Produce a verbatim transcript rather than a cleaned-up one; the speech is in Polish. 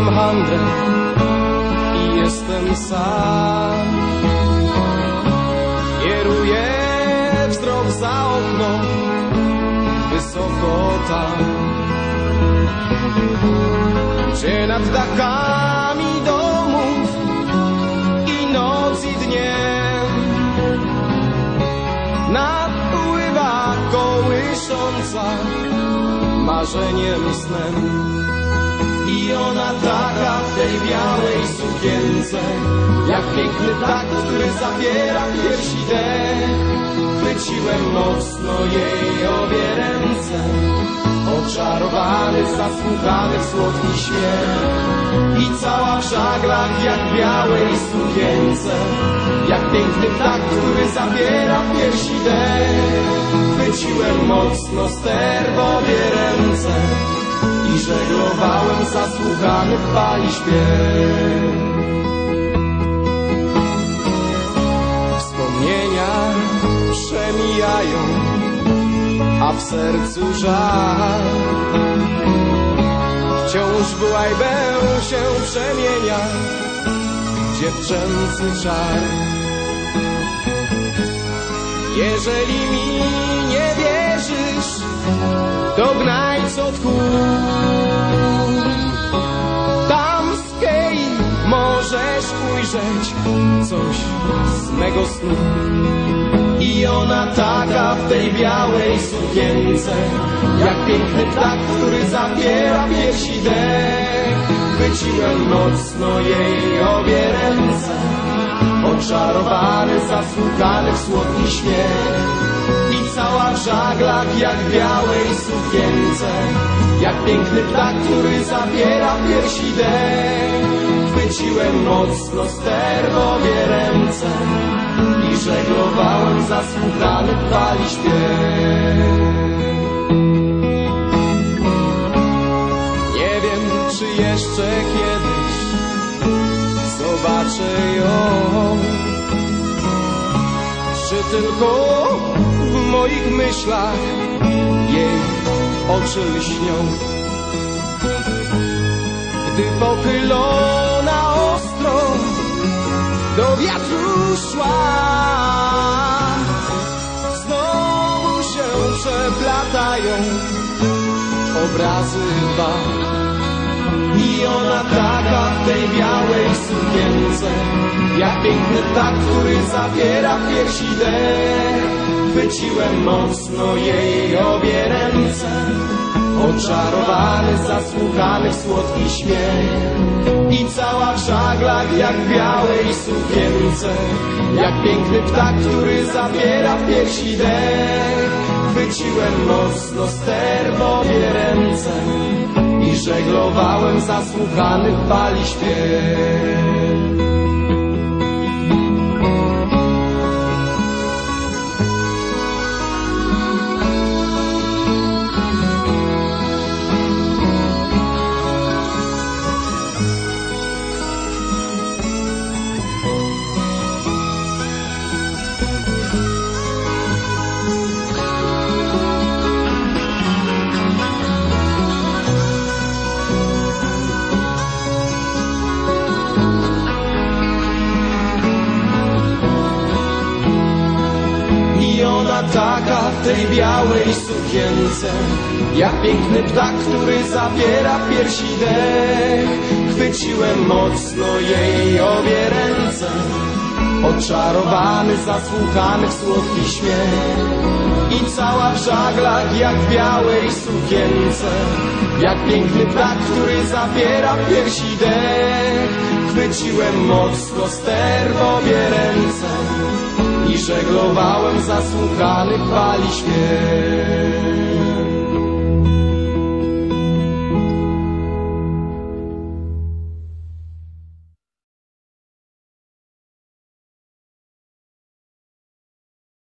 mam handrę i jestem sam. Kieruję wzrok za okno, wysoko tam, gdzie nad dachami domów i noc i dniem napływa kołysząca marzeniem snem. I ona taka w tej białej sukience, jak piękny ptak, który zabiera pierwszy dech. Chwyciłem mocno jej obie ręce, oczarowany, zasłuchany w słodki śmiech. I cała w żaglach jak białej sukience, jak piękny ptak, który zabiera pierwszy dech. Chwyciłem mocno ster w obie ręce i żeglowałem zasłuchany w fali śpiew. Wspomnienia przemijają, a w sercu żal wciąż w łajbę się przemienia dziewczęcy czar. Jeżeli mi nie wierzysz, to gnaj co tchu, tam z hej możesz ujrzeć coś z mego snu. I ona taka w tej białej sukience, jak piękny ptak, który zabiera pierwszy dech. Chwyciłem mocno jej obie ręce, oczarowany, zasługany w słodki śmiech. I cała w żaglach jak białej sukience, jak piękny ptak, który zabiera piersi dech. Chwyciłem mocno ster w obie ręce i żeglowałem zasłuchany w fali śpiew. Nie wiem, czy jeszcze kiedyś zobaczę ją, czy tylko w moich myślach jej oczy lśnią. Gdy pochylona ostro do wiatru szła, znowu się przeplatają obrazy dwa. I ona taka w tej białej sukience, jak piękny ptak, który zabiera piersi dech. Chwyciłem mocno jej obie ręce, oczarowany, zasłuchany w słodki śmiech. I cała w żaglach jak białej sukience, jak piękny ptak, który zabiera piersi dech. Chwyciłem mocno ster w obie ręce i żeglowałem zasłuchany w fali śpiew. Taka w tej białej sukience, jak piękny ptak, który zabiera piersi dech. Chwyciłem mocno jej obie ręce, oczarowany, zasłuchany w słodki śmiech. I cała w żaglach jak w białej sukience, jak piękny ptak, który zabiera piersi dech. Chwyciłem mocno ster w obie ręce i żeglowałem zasłuchany w fali śmiech.